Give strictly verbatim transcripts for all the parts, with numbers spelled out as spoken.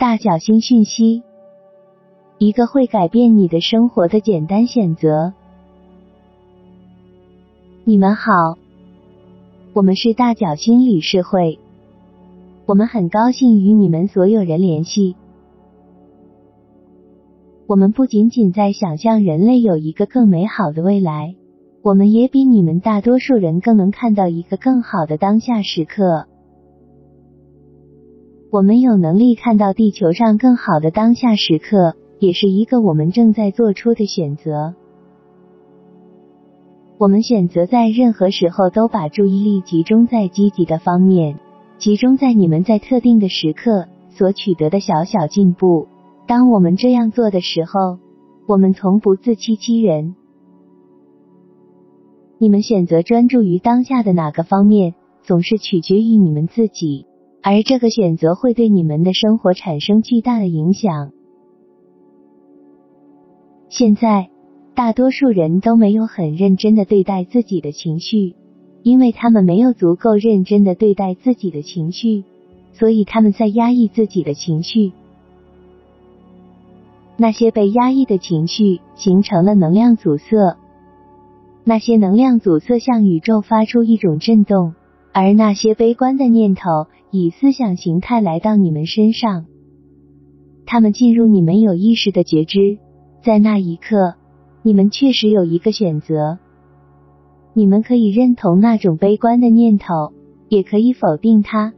大小心讯息，一个会改变你的生活的简单选择。你们好，我们是大小心理事会，我们很高兴与你们所有人联系。我们不仅仅在想象人类有一个更美好的未来，我们也比你们大多数人更能看到一个更好的当下时刻。我们有能力看到地球上更好的当下时刻，也是一个我们正在做出的选择。我们选择在任何时候都把注意力集中在积极的方面，集中在你们在特定的时刻所取得的小小进步。当我们这样做的时候，我们从不自欺欺人。你们选择专注于当下的哪个方面，总是取决于你们自己，而这个选择会对你们的生活产生巨大的影响。现在，大多数人都没有很认真地对待自己的情绪，因为他们没有足够认真地对待自己的情绪，所以他们在压抑自己的情绪。那些被压抑的情绪形成了能量阻塞。那些能量阻塞向宇宙发出一种震动，而那些悲观的念头以思想形态来到你们身上，它们进入你们有意识的觉知。在那一刻，你们确实有一个选择，你们可以认同那种悲观的念头，也可以否定它。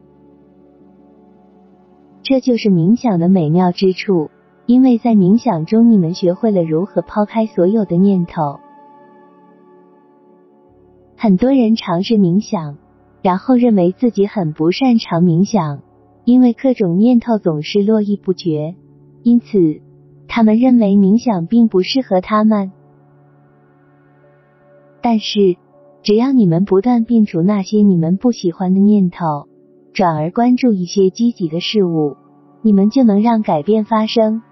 这就是冥想的美妙之处，因为在冥想中你们学会了如何抛开所有的念头。很多人尝试冥想，然后认为自己很不擅长冥想，因为各种念头总是络绎不绝，因此他们认为冥想并不适合他们。但是，只要你们不断摒除那些你们不喜欢的念头，转而关注一些积极的事物，你们就能让改变发生。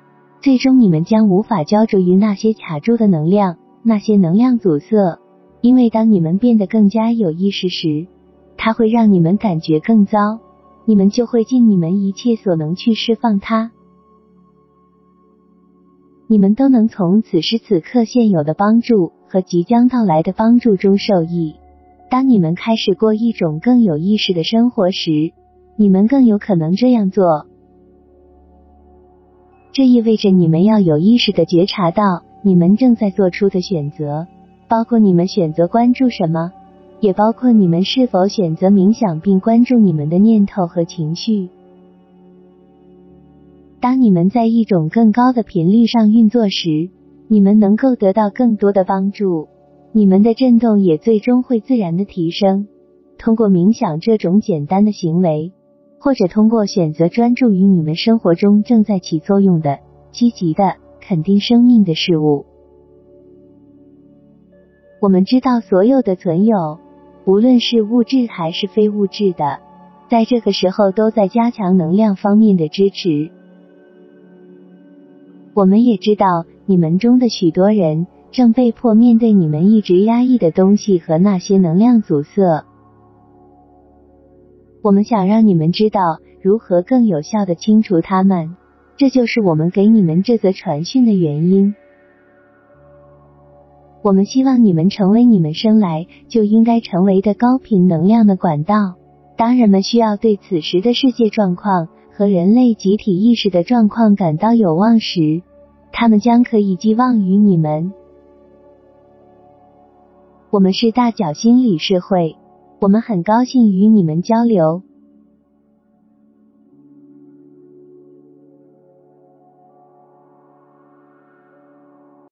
最终你们将无法焦灼于那些卡住的能量，那些能量阻塞。因为当你们变得更加有意识时，它会让你们感觉更糟，你们就会尽你们一切所能去释放它。你们都能从此时此刻现有的帮助和即将到来的帮助中受益。当你们开始过一种更有意识的生活时，你们更有可能这样做。这意味着你们要有意识地觉察到你们正在做出的选择，包括你们选择关注什么，也包括你们是否选择冥想并关注你们的念头和情绪。当你们在一种更高的频率上运作时，你们能够得到更多的帮助，你们的振动也最终会自然的提升。通过冥想这种简单的行为，或者通过选择专注于你们生活中正在起作用的、积极的、肯定生命的事物。我们知道所有的存有，无论是物质还是非物质的，在这个时候都在加强能量方面的支持。我们也知道你们中的许多人正被迫面对你们一直压抑的东西和那些能量阻塞。我们想让你们知道如何更有效地清除它们，这就是我们给你们这则传讯的原因。我们希望你们成为你们生来就应该成为的高频能量的管道。当人们需要对此时的世界状况和人类集体意识的状况感到有望时，他们将可以寄望于你们。我们是大小心理事会，我们很高兴与你们交流。